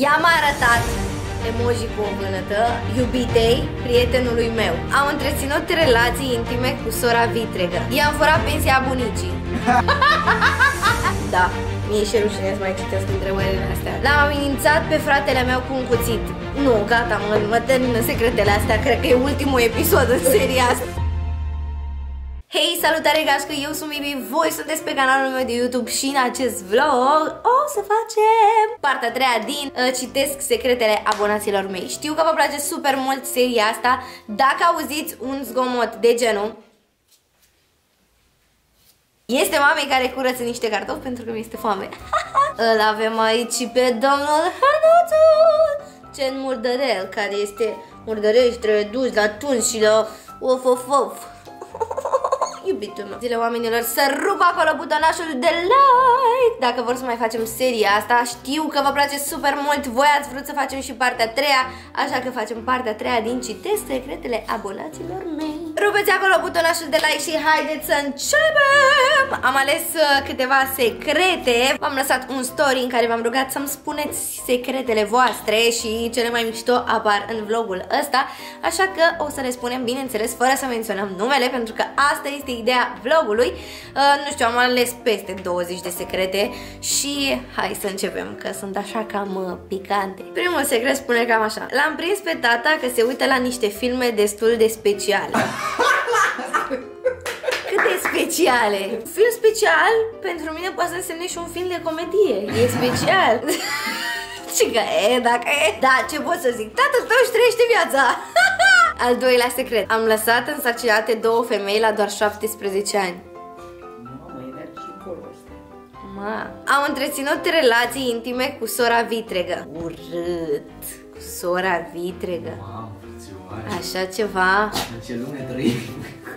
I-am arătat emoji cu o vânătă iubitei prietenului meu. Am întreținut relații intime cu sora vitregă. I-am furat pensia bunicii. Da, mie și rușine să mai citesc întrebările astea. L-am amenințat pe fratele meu cu un cuțit. Nu, gata, mă termină secretele astea. Cred că e ultimul episod în seria asta. Hei, salutare gașcă, eu sunt Bibi, voi sunteți pe canalul meu de YouTube și în acest vlog o să facem partea a treia din citesc secretele abonaților mei. Știu că vă place super mult seria asta, dacă auziți un zgomot de genul este mamei care curăță niște cartofi pentru că mi-este foame. Îl avem aici pe domnul Hănuțu, gen murdărel, care este murdărești, reduși la tuns și la of of of. Iubitul meu. Zile oamenilor, să rup acolo butonașul de like dacă vor să mai facem seria asta. Știu că vă place super mult, voi ați vrut să facem și partea a treia, așa că facem partea a treia din citesc secretele abonaților mei. Rupeți acolo butonașul de like și haideți să începem! Am ales câteva secrete. V-am lăsat un story în care v-am rugat să-mi spuneți secretele voastre și cele mai mișto apar în vlogul ăsta, așa că o să le spunem, bineînțeles, fără să menționăm numele, pentru că asta este ideea vlogului. Nu știu, am ales peste 20 de secrete și hai să începem, că sunt așa cam picante. Primul secret spune cam așa: l-am prins pe tata că se uită la niște filme destul de speciale. Câte speciale? Un film special pentru mine poate să însemne și un film de comedie. E special. Și că e, dacă e. Da, ce pot să zic? Tatăl tău își trăiește viața. Al doilea secret. Am lăsat însărcinate două femei la doar 17 ani. Ma. Am întreținut relații intime cu sora vitregă. Urât. Cu sora vitregă. Așa ceva. În ce lume trăim?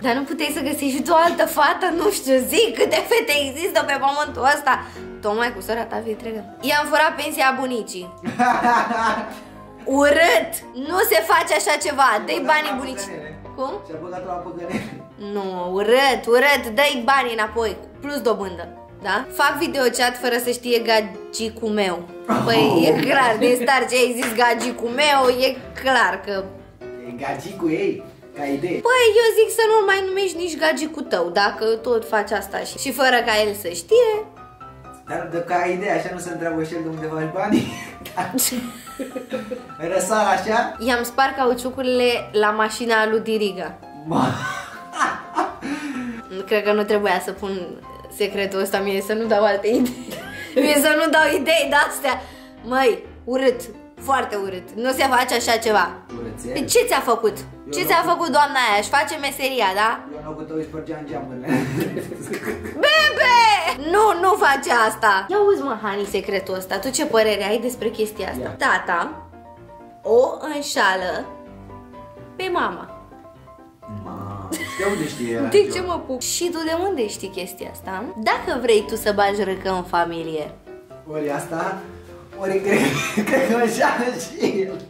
Dar nu puteai să găsești și o altă fată? Nu știu, zic, câte fete există pe pământul ăsta? Tocmai cu sora ta vitregă. I-am furat pensia bunicii. Urât! Nu se face așa ceva! Dă-i banii bunicii! Cum? Și-a băgat la păgănele. Nu, urât, urât! Dă-i banii înapoi, plus dobândă, da? Fac videochat fără să știe gagicul meu. Păi, e clar, din start ce ai zis gagicul meu, e clar că... E gagicul ei, ca idee. Păi, eu zic să nu mai numești nici gagicul tău, dacă tot faci asta și fără ca el să știe. Dar ca idee, așa nu se întreabă și el de unde faci banii? Răsar așa? I-am spart cauciucurile la mașina lui Diriga. Cred că nu trebuia să pun secretul ăsta, mie să nu dau alte idei. Mie să nu dau idei de-astea. Măi, urât, foarte urât. Nu se face așa ceva. Urățel. Ce ți-a făcut? Ce ți-a făcut doamna aia? Își face meseria, da? Eu în locul tău își spărgeam geamurile. Bebe! Nu, nu face asta! Ia uzi, mă, Hani, secretul ăsta. Tu ce părere ai despre chestia asta? Yeah. Tata o înșală pe mama. Ma, de unde știi? De ce mă pup? Și tu de unde știi chestia asta? Dacă vrei tu să bagi răcă în familie, ori asta, ori cred că înșală și el.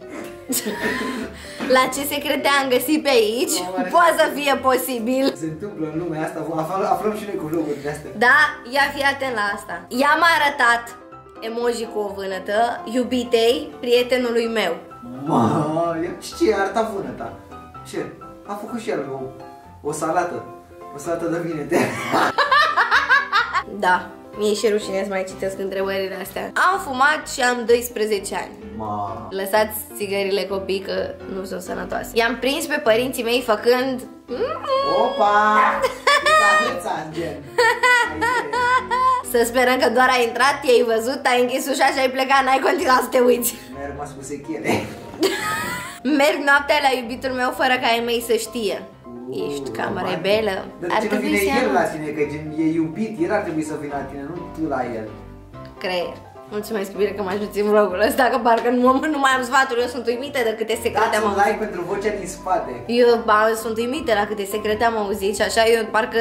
La ce secrete am găsit pe aici, poate să fie posibil. Se întâmplă în lumea asta, aflăm și noi cu lucruri de astea. Da, ia fi atent la asta. I-am arătat emoji cu o vânătă iubitei prietenului meu. Mă, ce i-a arătat vânăta? Ce? A făcut și el o salată. O salată de vinete. Da, mie și rușine să mai citesc întrebările astea. Am fumat și am 12 ani. Ma. Lăsați țigările, copii, că nu sunt sănătoase. I-am prins pe părinții mei făcând... Opa! Să sperăm că doar ai intrat, i-ai văzut, ai închis ușa și ai plecat, n-ai continuat să te uiți. Mi-a rămas cu sechele. Merg noaptea la iubitul meu fără ca ai mei să știe. Ești cam rebelă. Dar ce nu vine el la tine, că e iubit, el ar trebui să vină la tine, nu tu la el. Creier. Mulțumesc, Bibi, că mă ajuți în vlogul ăsta, că parcă nu mai am sfaturi, eu sunt uimită de câte secrete am auzit. Dați un like pentru vocea din spate. Eu sunt uimită la câte secrete am auzit și așa, eu parcă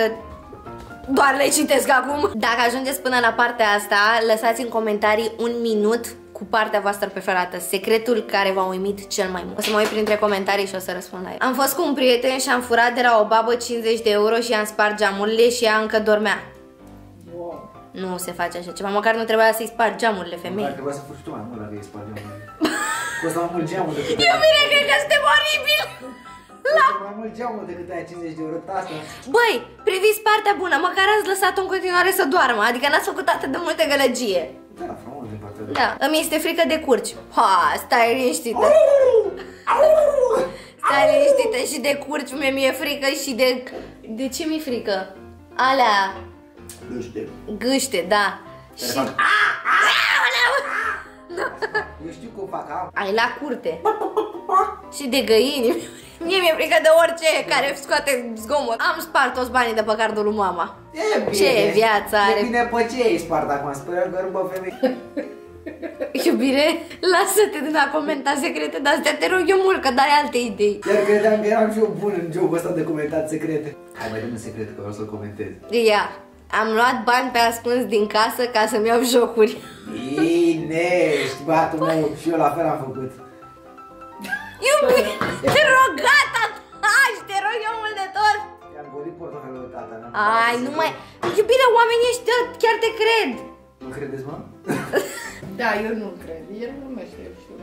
doar le citesc acum. Dacă ajungeți până la partea asta, lăsați în comentarii un minut cu partea voastră preferată, secretul care v-a uimit cel mai mult. O să mă uit printre comentarii și o să răspund la ei. Am fost cu un prieten și am furat de la o babă 50 de euro și i-am spart geamurile și ea încă dormea. Nu se face așa ceva, măcar nu trebuia să-i spargi geamurile femeii. Măcar trebuia să furi tu mai mult dacă îi spargi geamurile. costă mai mult geamul decât aia. Eu bine, cred că suntem oribil! La... mai mult geamul decât aia 50 de euro, asta. Băi, priviți partea bună, măcar ați lăsat-o în continuare să doarmă, adică n-ați făcut atât de multe gălăgie. Da, frumos din partea de... Da, îmi este frică de curci. Ha, stai liniștită. Stai liniștită și de curci, mi-e frică și de... De ce mi-e frică? Alea... Gâște. Gâște, da. Și... Eu știu cum fac, ai la curte. Și de găini. Mie mi-e frică de orice care scoate zgomot. Am spart toți banii de pe cardul lui mama. E bine. Ce viața are. E bine, pe ce ai spart acum? Spune-o că rupă femeie. Iubire, lasă-te din a comenta secrete, dar astea te rog eu mult, că dai alte idei. Iar credeam că eram și eu bun în jocul ăsta de comentat secrete. Hai, mai dăm un secret, că vreau să-l comentez. Ia. Am luat bani pe ascuns din casă ca să-mi iau jocuri. Bine, ești băiatul meu și eu la fel am făcut. Iubire, te rog, gata, taci, te rog eu mult de tot. I-am golit portofelul tata. Ai, nu mai... Iubire, oamenii ăștia chiar te cred. Nu credeți, mă? Da, eu nu cred, el nu mă știu.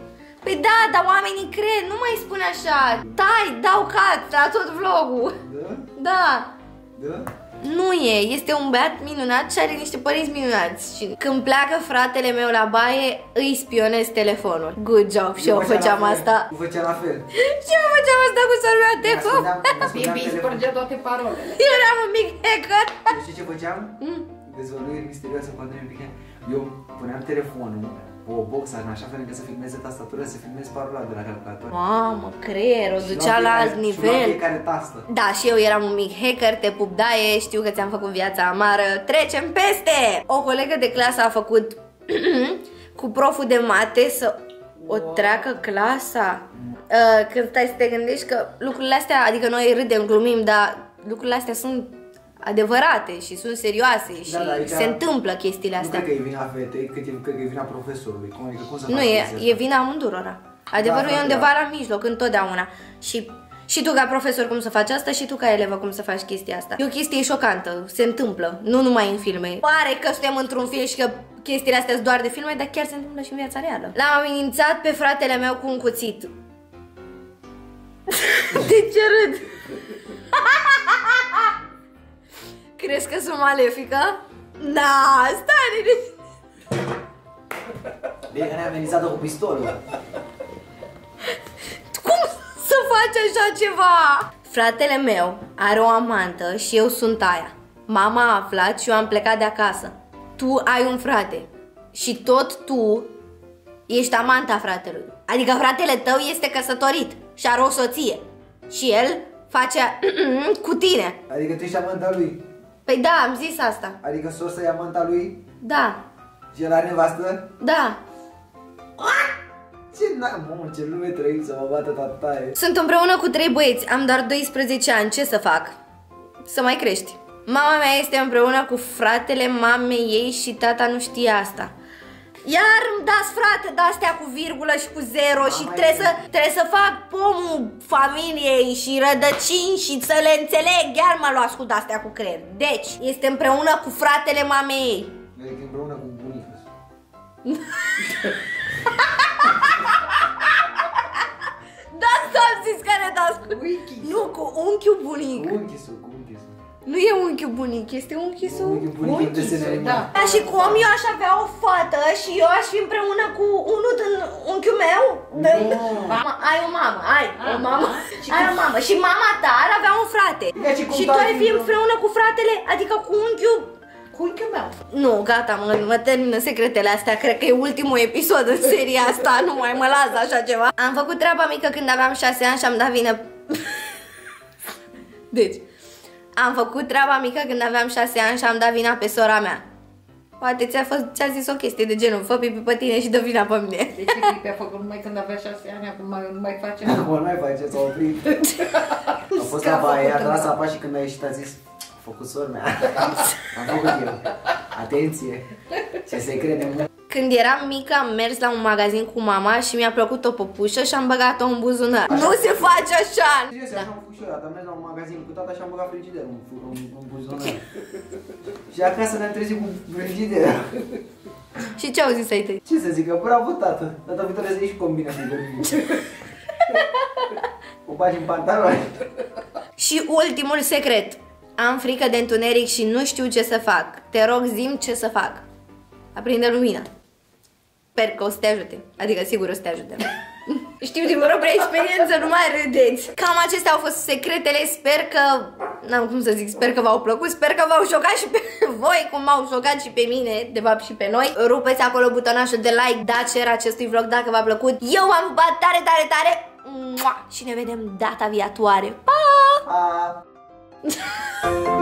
Păi da, dar oamenii cred, nu mai spune așa. Tai, dau cat la tot vlogul. Da? Da. Da? Nu e, este un băiat minunat și are niște părinți minunați. Și când pleacă fratele meu la baie, îi spionez telefonul. Good job, și eu făceam asta. Eu făceam la fel. Și eu făceam asta cu sorul telefon. Bibi spărgea toate parolele. Eu eram un mic hacker. Eu știi ce făceam? Dezvăluiri misterioase în pandemie pică. Eu puneam telefonul o boxă în așa fel încât să filmeze tastatura, să filmez parola de la calculator. Mamă, creier, o ducea la alt nivel. Da, și eu eram un mic hacker, te pup daie, știu că ți-am făcut viața amară, trecem peste! O colegă de clasă a făcut cu proful de mate să o treacă clasa. Când stai să te gândești că lucrurile astea, adică noi râdem, glumim, dar lucrurile astea sunt adevărate și sunt serioase și se întâmplă chestiile astea. Nu cred că e vina fetei, cred că e vina profesorului. Nu, e vina amândurora. Adevărul e undeva la mijloc, întotdeauna. Și tu ca profesor cum să faci asta și tu ca elevă cum să faci chestia asta. E o chestie șocantă, se întâmplă, nu numai în filme. Pare că suntem într-un film și că chestiile astea sunt doar de filme, dar chiar se întâmplă și în viața reală. L-am amenințat pe fratele meu cu un cuțit. De ce râd? Crezi că sunt malefică? Da, stai liniștit! Bine că ne-ai amenințat-o cu pistolul. Cum să faci așa ceva? Fratele meu are o amantă și eu sunt aia. Mama a aflat și eu am plecat de acasă. Tu ai un frate și tot tu ești amanta fratelui. Adică fratele tău este căsătorit și are o soție. Și el face cu tine. Adică tu ești amanta lui. Păi da, am zis asta. Adică sorsa e amanta lui? Da. Și el are nevastă? Da. Ce n-am, ce lume trăim să mă bată tataie. Sunt împreună cu 3 băieți, am doar 12 ani, ce să fac? Să mai crești. Mama mea este împreună cu fratele mamei ei și tata nu știe asta. Iar îmi dați frate de-astea cu virgulă și cu zero și trebuie să fac pomul familiei și rădăcini și să le înțeleg. Iar mă luați cu de-astea cu creier. Deci, este împreună cu fratele mamei ei. Este împreună cu bunicul. Da, stop, zici că ne dați cu... Nu, cu unchiul bunic. Cu unchiul, cu unchiul. Nu e unchiul bunic, este unchisul? Unchiul bunic, da. Ca și cum eu aș avea o fată și eu aș fi împreună cu unul din unchiul meu? Ai o mamă, ai o mamă și mama ta ar avea un frate. Și tu ai fi împreună cu fratele, adică cu unchiul... Cu unchiul meu. Nu, gata, mă termină secretele astea. Cred că e ultimul episod în seria asta. Nu mai mă las așa ceva. Am făcut treaba mică când aveam 6 ani și am dat vină. Deci... Am făcut treaba mică când aveam 6 ani și am dat vina pe sora mea. Poate ți-a zis o chestie de genul, fă pipi pe tine și dă vina pe mine. De ce pipi a făcut numai când avea 6 ani, acum nu mai face? Acum nu mai face, s-a oprit. A fost la baie, a tras apa și când a ieșit a zis, a făcut sora mea, am făcut eu. Atenție, ce se crede mult. Când eram mică am mers la un magazin cu mama și mi-a plăcut o păpușă și am băgat-o în buzunar. Așa. Nu se face așa! Da. Așa am făcut și eu, dar am mers la un magazin cu tata și am băgat frigiderul în buzunar. Și acasă ne-am trezit cu frigiderul. Și ce au zis ai tăi? Ce să zică? Bravo, tată! Data viitoare să ieși combina frigiderul. O bagi în pantaloni. Și ultimul secret. Am frică de întuneric și nu știu ce să fac. Te rog, zi-mi ce să fac. Aprinde lumina. Sper că o să te ajute. Adică sigur o să te ajute. Știu din propria experiență, nu mai râdeți. Cam acestea au fost secretele. Sper că, n-am cum să zic, sper că v-au plăcut. Sper că v-au șocat și pe voi, cum m-au șocat și pe mine, de fapt și pe noi. Rupeți acolo butonașul de like, dați share acestui vlog dacă v-a plăcut. Eu v-am pupat tare, tare, tare. Mua! Și ne vedem data viitoare. Pa! Pa!